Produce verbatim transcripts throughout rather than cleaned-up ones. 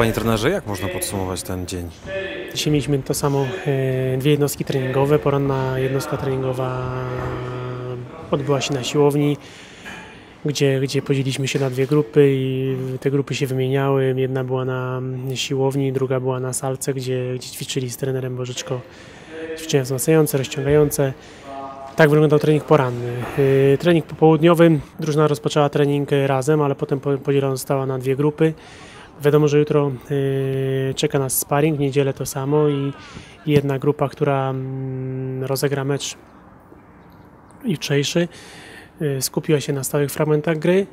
Panie trenerze, jak można podsumować ten dzień? Dzisiaj mieliśmy to samo, dwie jednostki treningowe. Poranna jednostka treningowa odbyła się na siłowni, gdzie, gdzie podzieliliśmy się na dwie grupy i te grupy się wymieniały. Jedna była na siłowni, druga była na salce, gdzie, gdzie ćwiczyli z trenerem Bożyczko ćwiczenia wzmacniające, rozciągające. Tak wyglądał trening poranny. Trening popołudniowy, drużyna rozpoczęła trening razem, ale potem podzielona została na dwie grupy. Wiadomo, że jutro czeka nas sparring, w niedzielę to samo i jedna grupa, która rozegra mecz jutrzejszy, skupiła się na stałych fragmentach gry,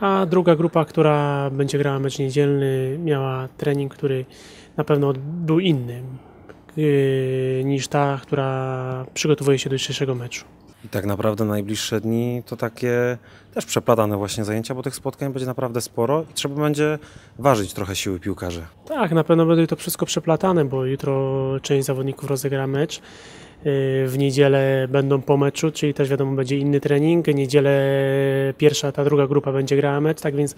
a druga grupa, która będzie grała mecz niedzielny, miała trening, który na pewno był inny niż ta, która przygotowuje się do jutrzejszego meczu. I tak naprawdę najbliższe dni to takie też przeplatane właśnie zajęcia, bo tych spotkań będzie naprawdę sporo i trzeba będzie ważyć trochę siły piłkarzy. Tak, na pewno będzie to wszystko przeplatane, bo jutro część zawodników rozegra mecz. W niedzielę będą po meczu, czyli też wiadomo, będzie inny trening. W niedzielę pierwsza, ta druga grupa będzie grała mecz, tak więc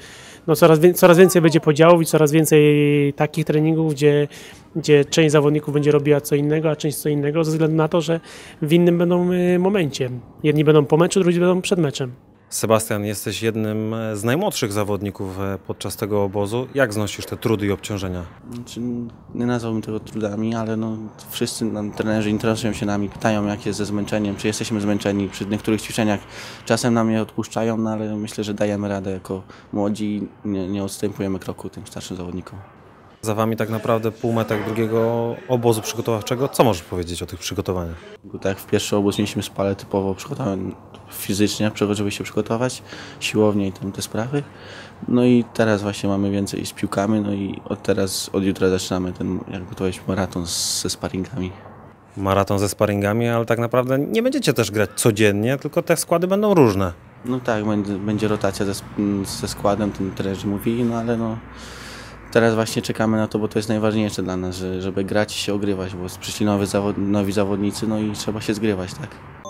no coraz, coraz więcej będzie podziałów i coraz więcej takich treningów, gdzie, gdzie część zawodników będzie robiła co innego, a część co innego, ze względu na to, że w innym będą momencie. Jedni będą po meczu, drudzy będą przed meczem. Sebastian, jesteś jednym z najmłodszych zawodników podczas tego obozu. Jak znosisz te trudy i obciążenia? Znaczy, nie nazwałbym tego trudami, ale no, wszyscy nam, trenerzy interesują się nami, pytają, jak jest ze zmęczeniem, czy jesteśmy zmęczeni przy niektórych ćwiczeniach. Czasem nam je odpuszczają, no, ale myślę, że dajemy radę jako młodzi i nie, nie odstępujemy kroku tym starszym zawodnikom. Za Wami tak naprawdę półmetek drugiego obozu przygotowawczego. Co możesz powiedzieć o tych przygotowaniach? Tak jak w pierwszy obóz mieliśmy spalę typowo przygotowań fizycznie, żeby się przygotować, siłownie i tam te sprawy. No i teraz właśnie mamy więcej z piłkami, no i od teraz, od jutra zaczynamy ten, jakby to jest, maraton ze sparingami. Maraton ze sparingami, ale tak naprawdę nie będziecie też grać codziennie, tylko te składy będą różne. No tak, będzie, będzie rotacja ze, ze składem, ten trenerzy mówili, no ale no... Teraz właśnie czekamy na to, bo to jest najważniejsze dla nas, żeby grać i się ogrywać, bo przyszli nowi zawodnicy, no i trzeba się zgrywać, tak?